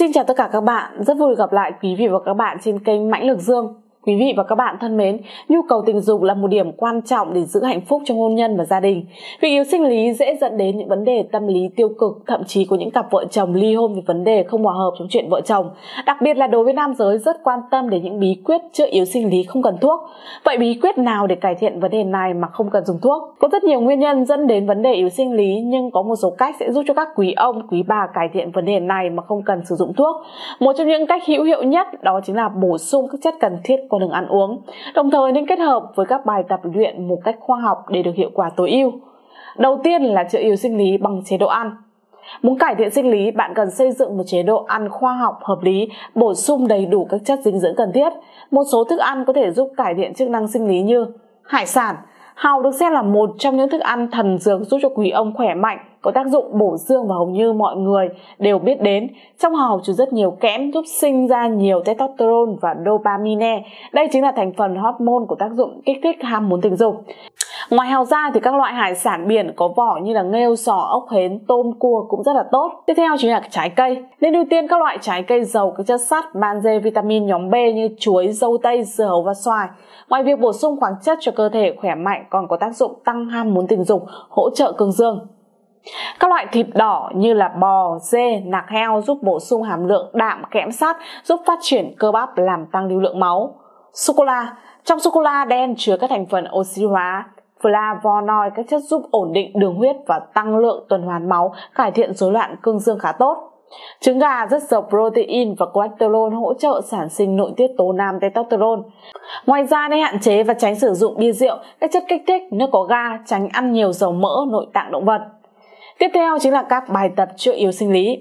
Xin chào tất cả các bạn, rất vui gặp lại quý vị và các bạn trên kênh Mãnh Lực Dương. Quý vị và các bạn thân mến, nhu cầu tình dục là một điểm quan trọng để giữ hạnh phúc trong hôn nhân và gia đình. Việc yếu sinh lý dễ dẫn đến những vấn đề tâm lý tiêu cực, thậm chí có những cặp vợ chồng ly hôn vì vấn đề không hòa hợp trong chuyện vợ chồng. Đặc biệt là đối với nam giới rất quan tâm đến những bí quyết chữa yếu sinh lý không cần thuốc. Vậy bí quyết nào để cải thiện vấn đề này mà không cần dùng thuốc? Có rất nhiều nguyên nhân dẫn đến vấn đề yếu sinh lý, nhưng có một số cách sẽ giúp cho các quý ông, quý bà cải thiện vấn đề này mà không cần sử dụng thuốc. Một trong những cách hữu hiệu nhất đó chính là bổ sung các chất cần thiết qua đường ăn uống, đồng thời nên kết hợp với các bài tập luyện một cách khoa học để được hiệu quả tối ưu. Đầu tiên là chữa yếu sinh lý bằng chế độ ăn. Muốn cải thiện sinh lý, bạn cần xây dựng một chế độ ăn khoa học hợp lý, bổ sung đầy đủ các chất dinh dưỡng cần thiết. Một số thức ăn có thể giúp cải thiện chức năng sinh lý như hải sản. Hàu được xem là một trong những thức ăn thần dược giúp cho quý ông khỏe mạnh, có tác dụng bổ dương và hầu như mọi người đều biết đến. Trong hàu chứa rất nhiều kẽm giúp sinh ra nhiều testosterone và dopamine. Đây chính là thành phần hormone có tác dụng kích thích ham muốn tình dục. Ngoài hàu ra thì các loại hải sản biển có vỏ như là nghêu, sò, ốc hến, tôm, cua cũng rất là tốt. Tiếp theo chính là trái cây. Nên ưu tiên các loại trái cây giàu các chất sắt, magie, vitamin nhóm B như chuối, dâu tây, dưa hấu và xoài. Ngoài việc bổ sung khoáng chất cho cơ thể khỏe mạnh, còn có tác dụng tăng ham muốn tình dục, hỗ trợ cương dương. Các loại thịt đỏ như là bò, dê, nạc heo giúp bổ sung hàm lượng đạm, kẽm, sắt, giúp phát triển cơ bắp, làm tăng lưu lượng máu. Sô-cô-la. Trong sô-cô-la đen chứa các thành phần oxy hóa, flavonoid, các chất giúp ổn định đường huyết và tăng lượng tuần hoàn máu, cải thiện rối loạn cương dương khá tốt. Trứng gà rất giàu protein và cholesterol, hỗ trợ sản sinh nội tiết tố nam testosterone. Ngoài ra, nên hạn chế và tránh sử dụng bia, rượu, các chất kích thích, nước có ga, tránh ăn nhiều dầu mỡ, nội tạng động vật. Tiếp theo chính là các bài tập chữa yếu sinh lý.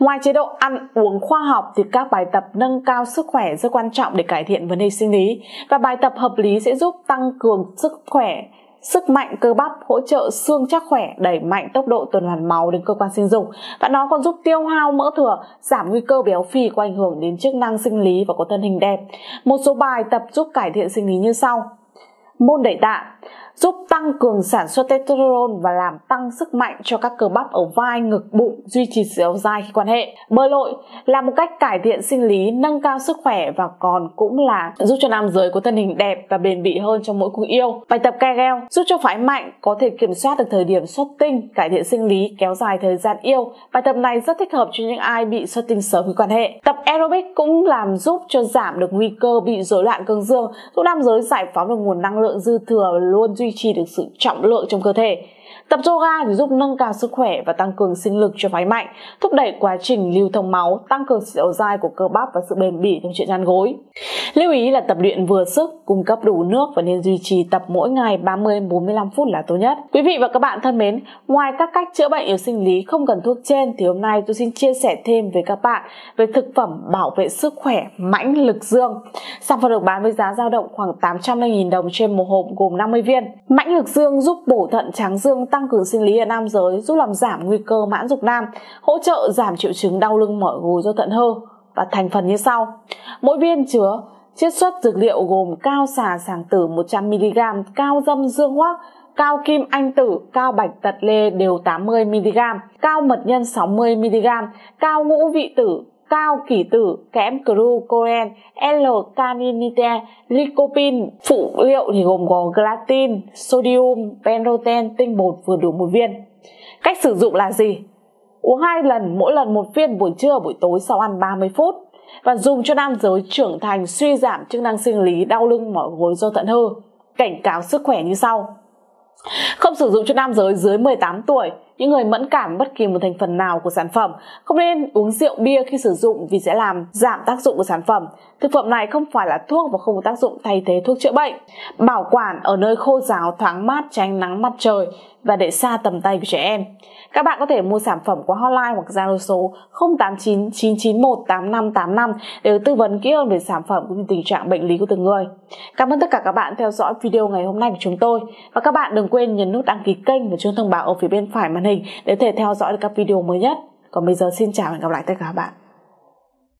Ngoài chế độ ăn uống khoa học thì các bài tập nâng cao sức khỏe rất quan trọng để cải thiện vấn đề sinh lý, và bài tập hợp lý sẽ giúp tăng cường sức khỏe, sức mạnh cơ bắp, hỗ trợ xương chắc khỏe, đẩy mạnh tốc độ tuần hoàn máu đến cơ quan sinh dục, và nó còn giúp tiêu hao mỡ thừa, giảm nguy cơ béo phì có ảnh hưởng đến chức năng sinh lý và có thân hình đẹp. Một số bài tập giúp cải thiện sinh lý như sau. Môn đẩy tạ giúp tăng cường sản xuất testosterone và làm tăng sức mạnh cho các cơ bắp ở vai, ngực, bụng, duy trì sự kéo dài khi quan hệ. Bơi lội là một cách cải thiện sinh lý, nâng cao sức khỏe và còn cũng là giúp cho nam giới có thân hình đẹp và bền bỉ hơn trong mỗi cuộc yêu. Bài tập Kegel giúp cho phái mạnh có thể kiểm soát được thời điểm xuất tinh, cải thiện sinh lý, kéo dài thời gian yêu. Bài tập này rất thích hợp cho những ai bị xuất tinh sớm khi quan hệ. Tập aerobic cũng làm giúp cho giảm được nguy cơ bị rối loạn cương dương, giúp nam giới giải phóng được nguồn năng lượng dư thừa và luôn duy trì được sự trọng lượng trong cơ thể. Tập yoga thì giúp nâng cao sức khỏe và tăng cường sinh lực cho phái mạnh, thúc đẩy quá trình lưu thông máu, tăng cường sự dẻo dai của cơ bắp và sự bền bỉ trong chuyện chăn gối. Lưu ý là tập luyện vừa sức, cung cấp đủ nước và nên duy trì tập mỗi ngày 30-45 phút là tốt nhất. Quý vị và các bạn thân mến, ngoài các cách chữa bệnh yếu sinh lý không cần thuốc trên thì hôm nay tôi xin chia sẻ thêm với các bạn về thực phẩm bảo vệ sức khỏe Mãnh Lực Dương. Sản phẩm được bán với giá dao động khoảng 800.000 đồng trên một hộp gồm 50 viên. Mãnh Lực Dương giúp bổ thận tráng dương, tăng cường sinh lý ở nam giới, giúp làm giảm nguy cơ mãn dục nam, hỗ trợ giảm triệu chứng đau lưng mỏi gối do thận hư. Và thành phần như sau: mỗi viên chứa chiết xuất dược liệu gồm cao xà sàng tử 100mg, cao dâm dương hoác, cao kim anh tử, cao bạch tật lê đều 80mg, cao mật nhân 60mg, cao ngũ vị tử, cao kỷ tử, kẽm glucoen, L-carnitine, lycopene. Phụ liệu thì gồm có gelatin, sodium, benzoten, tinh bột vừa đủ một viên. Cách sử dụng là gì? Uống 2 lần, mỗi lần một viên buổi trưa, buổi tối sau ăn 30 phút. Và dùng cho nam giới trưởng thành, suy giảm chức năng sinh lý, đau lưng mỏi gối do thận hư. Cảnh cáo sức khỏe như sau: không sử dụng cho nam giới dưới 18 tuổi, những người mẫn cảm bất kỳ một thành phần nào của sản phẩm. Không nên uống rượu bia khi sử dụng vì sẽ làm giảm tác dụng của sản phẩm. Thực phẩm này không phải là thuốc và không có tác dụng thay thế thuốc chữa bệnh. Bảo quản ở nơi khô ráo, thoáng mát, tránh nắng mặt trời và để xa tầm tay của trẻ em. Các bạn có thể mua sản phẩm qua hotline hoặc Zalo số 0899918585 để được tư vấn kỹ hơn về sản phẩm cũng như tình trạng bệnh lý của từng người. Cảm ơn tất cả các bạn theo dõi video ngày hôm nay của chúng tôi, và các bạn đừng quên nhấn nút đăng ký kênh và chuông thông báo ở phía bên phải màn hình để có thể theo dõi được các video mới nhất. Còn bây giờ xin chào và hẹn gặp lại tất cả các bạn.